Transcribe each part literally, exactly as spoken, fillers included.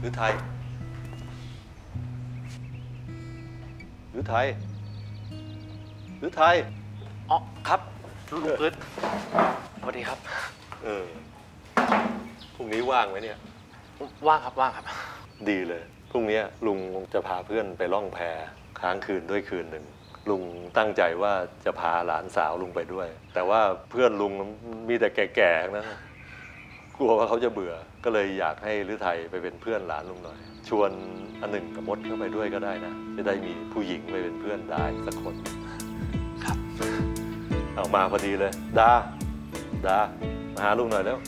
หรือไทยหรือไทยหรือไทยอ๋อครับลุงพืชสวัสดีครับเออพรุ่งนี้ว่างไหมเนี่ยว่างครับว่างครับดีเลยพรุ่งนี้ลุงจะพาเพื่อนไปล่องแพค้างคืนด้วยคืนหนึ่งลุงตั้งใจว่าจะพาหลานสาวลุงไปด้วยแต่ว่าเพื่อนลุงมีแต่แก่ๆนะกลัวว่าเขาจะเบื่อก็เลยอยากให้ฤทัยไปเป็นเพื่อนหลานลุงหน่อยชวนอันหนึ่งกับมดเข้าไปด้วยก็ได้นะจะได้มีผู้หญิงไปเป็นเพื่อนได้สักคนครับเอามาพอดีเลยดาดามาหาลุงหน่อยแล้ว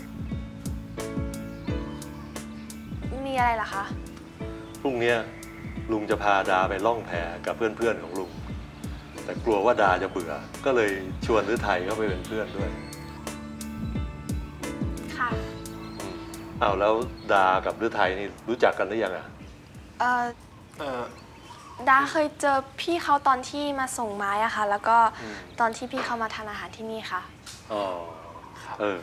มีอะไรล่ะคะพรุ่งนี้ลุงจะพาดาไปล่องแพกับเพื่อนๆของลุงแต่กลัวว่าดาจะเบื่อก็เลยชวนฤทัยเข้าไปเป็นเพื่อนด้วยค่ะอ้าวแล้วดากับฤทัยนี่รู้จักกันหรือยังอ่ะเออเออดาเคยเจอพี่เขาตอนที่มาส่งไม้อะค่ะแล้วก็ตอนที่พี่เขามาทานอาหารที่นี่ค่ะอ๋อเออ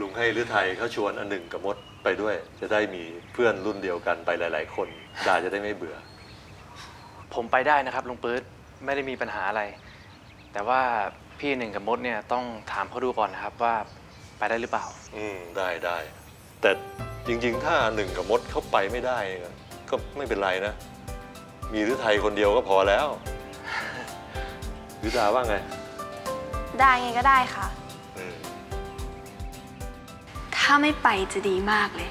ลุงให้ฤทัยเขาชวนอันหนึ่งกับมดไปด้วยจะได้มีเพื่อนรุ่นเดียวกันไปหลายๆคนดาจะได้ไม่เบื่อผมไปได้นะครับลุงปื๊ดไม่ได้มีปัญหาอะไรแต่ว่าพี่หนึ่งกับมดเนี่ยต้องถามเขาดูก่อนนะครับว่าไปได้หรือเปล่าอืมได้ได้แต่จริงๆถ้าหนึ่งกับมดเขาไปไม่ได้ก็ไม่เป็นไรนะมีฤทัยคนเดียวก็พอแล้วฤดาว่าไงได้ไงก็ได้ค่ะถ้าไม่ไปจะดีมากเลย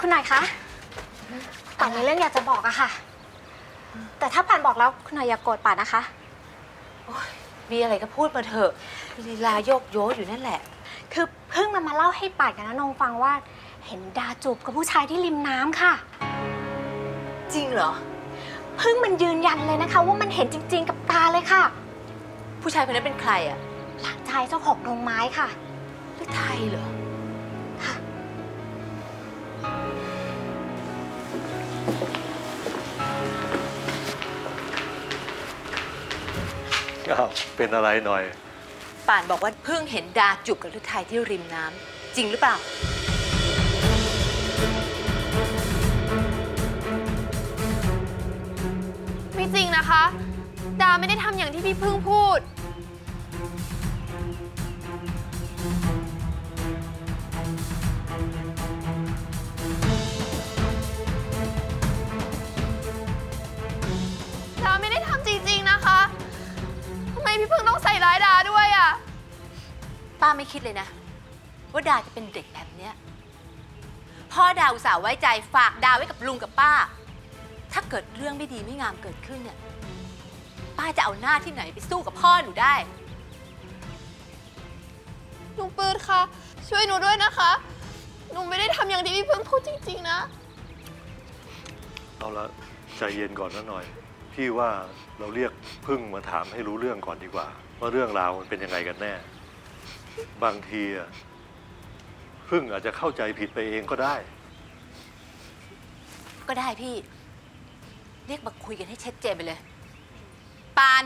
คุณนายคะป่านมีเรื่องอยากจะบอกอะค่ะแต่ถ้าป่านบอกแล้วคุณนายอย่าโกรธป่านนะคะมีอะไรก็พูดมาเถอะลีลาโยกโย้อยู่นั่นแหละคือเพิ่งมามาเล่าให้ป่านกับน้านงฟังว่าเห็นดาจูบกับผู้ชายที่ริมน้ำค่ะจริงเหรอเพิ่งมันยืนยันเลยนะคะว่ามันเห็นจริงๆกับตาเลยค่ะผู้ชายคนนั้นเป็นใครอะหลานชายเจ้าของโรงไม้ค่ะฤทัยเหรอค่ะเป็นอะไรหน่อยป่านบอกว่าเพิ่งเห็นดาจูบกับฤทัยที่ริมน้ำจริงหรือเปล่าจริงนะคะดาไม่ได้ทำอย่างที่พี่พึ่งพูดดาไม่ได้ทำจริงๆนะคะทำไมพี่พึ่งต้องใส่ร้ายดาด้วยอ่ะป้าไม่คิดเลยนะว่าดาจะเป็นเด็กแบบเนี้ยพ่อดาอุตส่าห์ไว้ใจฝากดาไว้กับลุงกับป้าถ้าเกิดเรื่องไม่ดีไม่งามเกิดขึ้นเนี่ยป้าจะเอาหน้าที่ไหนไปสู้กับพ่อหนูได้ลุงปืนค่ะช่วยหนูด้วยนะคะหนูไม่ได้ทำอย่างที่พี่พึ่งพูดจริงๆนะเอาละใจเย็นก่อนนะหน่อยพี่ว่าเราเรียกพึ่งมาถามให้รู้เรื่องก่อนดีกว่าว่าเรื่องราวมันเป็นยังไงกันแน่บางทีพึ่งอาจจะเข้าใจผิดไปเองก็ได้ก็ได้พี่เรียกมาคุยกันให้ชัดเจนไปเลยปาน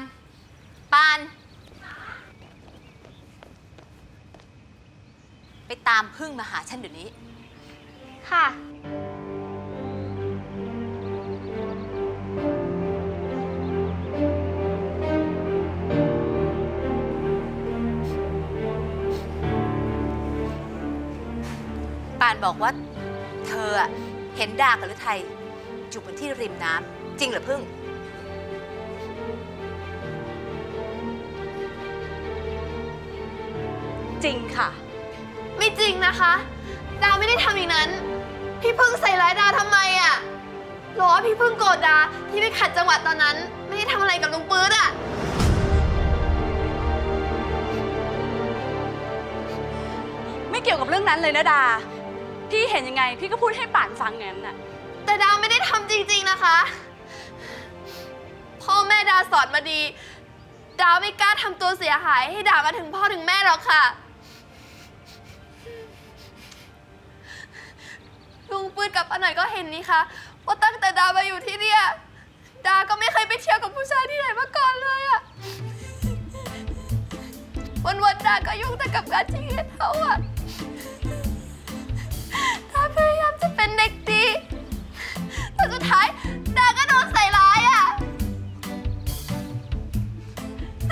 ปานไปตามพึ่งมาหาฉันเดี๋ยวนี้ค่ะปานบอกว่าเธอเห็นดากับฤทัยอยู่บนที่ริมน้ำจริงเหรอพึ่งจริงค่ะไม่จริงนะคะดาไม่ได้ทำอย่างนั้นพี่พึ่งใส่ร้ายดาทำไมอ่ะหรอว่าพี่พึ่งโกรธดาที่ไปขัดจังหวะตอนนั้นไม่ได้ทำอะไรกับลุงปื๊ดอ่ะไม่เกี่ยวกับเรื่องนั้นเลยนะดาพี่เห็นยังไงพี่ก็พูดให้ป่านฟังงั้นอ่ะแต่ดาไม่ได้ทำจริงๆนะคะพ่อแม่ดาสอนมาดีดาไม่กล้าทำตัวเสียหายให้ดามาถึงพ่อถึงแม่หรอกค่ะลุงปืนกับป้าหน่อยก็เห็นนี่ค่ะว่าตั้งแต่ดามาอยู่ที่เนี่ยดาก็ไม่เคยไปเที่ยวกับผู้ชายที่ไหนมาก่อนเลยอะว่า วันวันดาก็ยุ่งแต่กับการที่เขาอะดาพยายามจะเป็นเด็กดีแต่สุดท้ายดาก็โดนใส่ร้ายอะ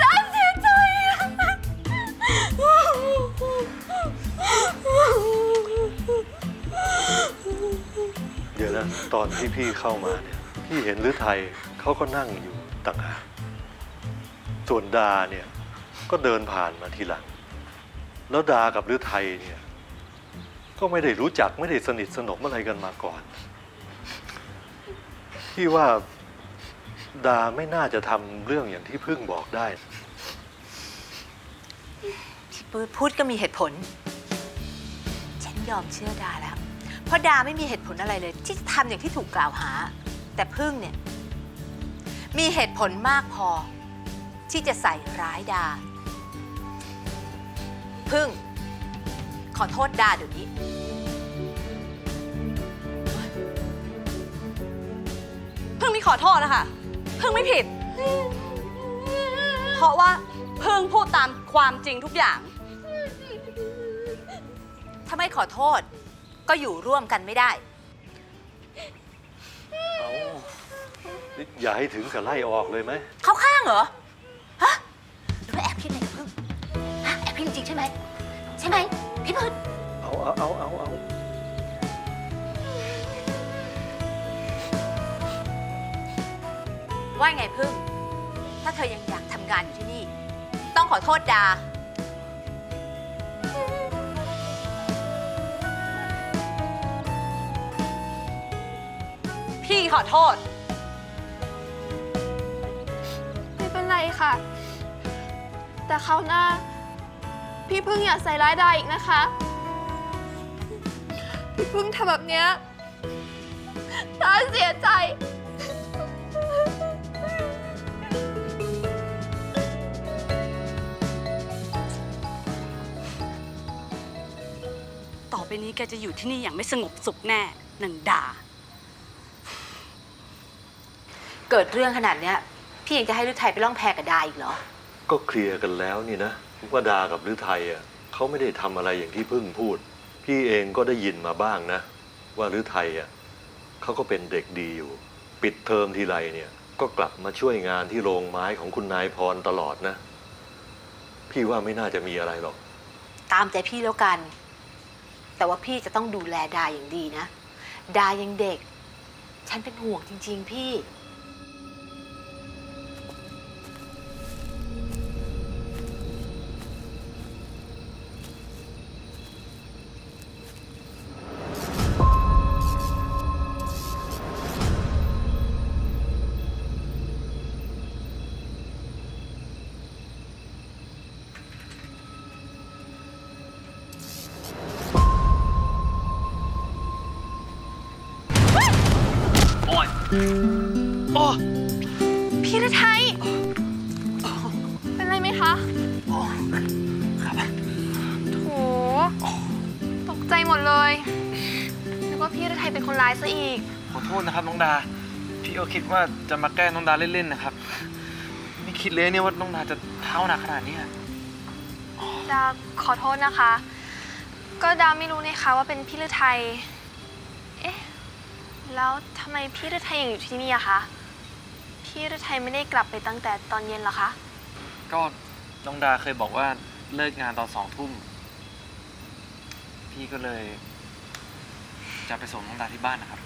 ดาเสียใจอะเดี๋ยวนะตอนที่พี่เข้ามาเนี่ยพี่เห็นฤทัยเขาก็นั่งอยู่ต่างหากส่วนดาเนี่ยก็เดินผ่านมาทีหลังแล้วดากับฤทัยเนี่ยก็ไม่ได้รู้จักไม่ได้สนิทสนมอะไรกันมาก่อนพี่ว่าดาไม่น่าจะทำเรื่องอย่างที่พึ่งบอกได้พี่ปื๊ดพูดก็มีเหตุผลฉันยอมเชื่อดาแล้วเพราะดาไม่มีเหตุผลอะไรเลยที่จะทำอย่างที่ถูกกล่าวหาแต่พึ่งเนี่ยมีเหตุผลมากพอที่จะใส่ร้ายดาพึ่งขอโทษดาเดี๋ยวนี้พึ่งไม่ขอโทษนะคะพึ่งไม่ผิดเพราะว่าพึ่งพูดตามความจริงทุกอย่างถ้าไม่ขอโทษก็อยู่ร่วมกันไม่ได้อย่าให้ถึงกับไล่ออกเลยไหมเข้าข้างเหรอฮะหรือว่าแอบคิดอะไรกับพึ่งฮะแอบคิดจริงใช่ไหมใช่ไหมพี่พึ่งเอาเอาเอาเอาเอาว่าไงพึ่งถ้าเธอยังอยากทำงานอยู่ที่นี่ต้องขอโทษดาพี่ขอโทษแต่คราวหน้าพี่พึ่งอย่าใส่ร้ายดาอีกนะคะพี่พึ่งทำแบบเนี้ยดาเสียใจต่อไปนี้แกจะอยู่ที่นี่อย่างไม่สงบสุขแน่นางดาเกิดเรื่องขนาดเนี้ยพี่ยังจะให้ฤทัยไปล่องแพกับดาอีกเหรอก็เคลียร์กันแล้วนี่นะว่าดากับฤทัยอ่ะเขาไม่ได้ทำอะไรอย่างที่พึ่งพูดพี่เองก็ได้ยินมาบ้างนะว่าฤทัยอ่ะเขาก็เป็นเด็กดีอยู่ปิดเทอมทีไรเนี่ยก็กลับมาช่วยงานที่โรงไม้ของคุณนายพรตลอดนะพี่ว่าไม่น่าจะมีอะไรหรอกตามใจพี่แล้วกันแต่ว่าพี่จะต้องดูแลดาอย่างดีนะดายังเด็กฉันเป็นห่วงจริงๆพี่พี่ฤทัยเป็นไรไหมคะโถตกใจหมดเลยนึกว่าพี่ฤทัยเป็นคนร้ายซะอีกขอโทษนะครับน้องดาพี่ก็คิดว่าจะมาแกล้งน้องดาเล่นๆนะครับไม่คิดเลยเนี่ยว่าน้องดาจะเท้าหนักขนาดนี้ดาขอโทษนะคะก็ดาไม่รู้นะคะว่าเป็นพี่ฤทัยเอ๊ะแล้วทำไมพี่ฤทัยยังอยู่ที่นี่อะคะพี่ฤทัยไม่ได้กลับไปตั้งแต่ตอนเย็นหรอคะก็น้องดาเคยบอกว่าเลิกงานตอนสองทุ่มพี่ก็เลยจะไปส่งน้องดาที่บ้านนะครับ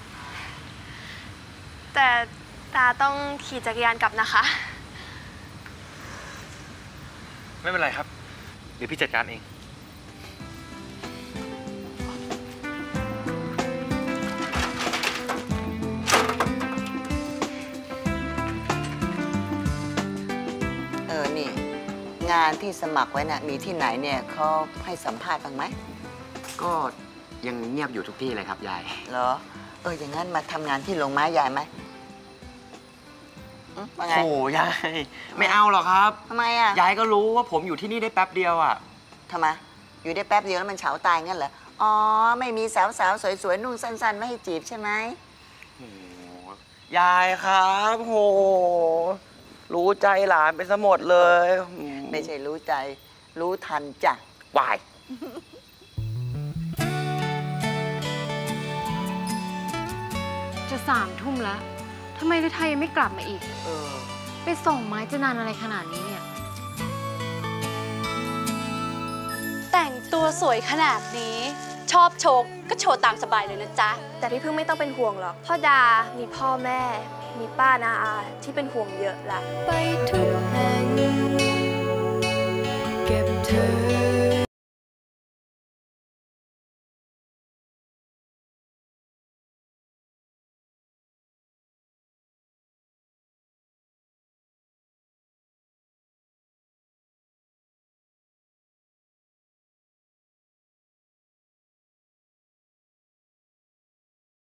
แต่ดาต้องขี่จักรยานกลับนะคะไม่เป็นไรครับเดี๋ยวพี่จัดการเองงานที่สมัครไว้นะมีที่ไหนเนี่ยเขาให้สัมภาษณ์บ้างไหมก็ยังเงียบอยู่ทุกที่เลยครับยายเหรอเอออย่างนั้นมาทำงานที่โรงไม้ยายไหมโอ้ยายไม่เอาหรอกครับทำไมอ่ะยายก็รู้ว่าผมอยู่ที่นี่ได้แป๊บเดียวอ่ะทำไมอยู่ได้แป๊บเดียวแล้วมันเฉาตายงั้นเหรออ๋อไม่มีสาวๆสวยๆนุ่งสั้นๆไม่ให้จีบใช่ไหมโอ้ยายครับโหรู้ใจหลานไปซะหมดเลยไม่ใช่รู้ใจ รู้ทันจ้ะวายจะสามทุ่มแล้วทำไมฤทัยยังไม่กลับมาอีกเออไปส่งไม้จะนานอะไรขนาดนี้เนี่ยแต่งตัวสวยขนาดนี้ชอบโชว์ก็โชว์ตามสบายเลยนะจ๊ะแต่พี่พึ่งไม่ต้องเป็นห่วงหรอกพ่อดามีพ่อแม่มีป้านาอาที่เป็นห่วงเยอะละไปทุกแห่งเก็บเธอ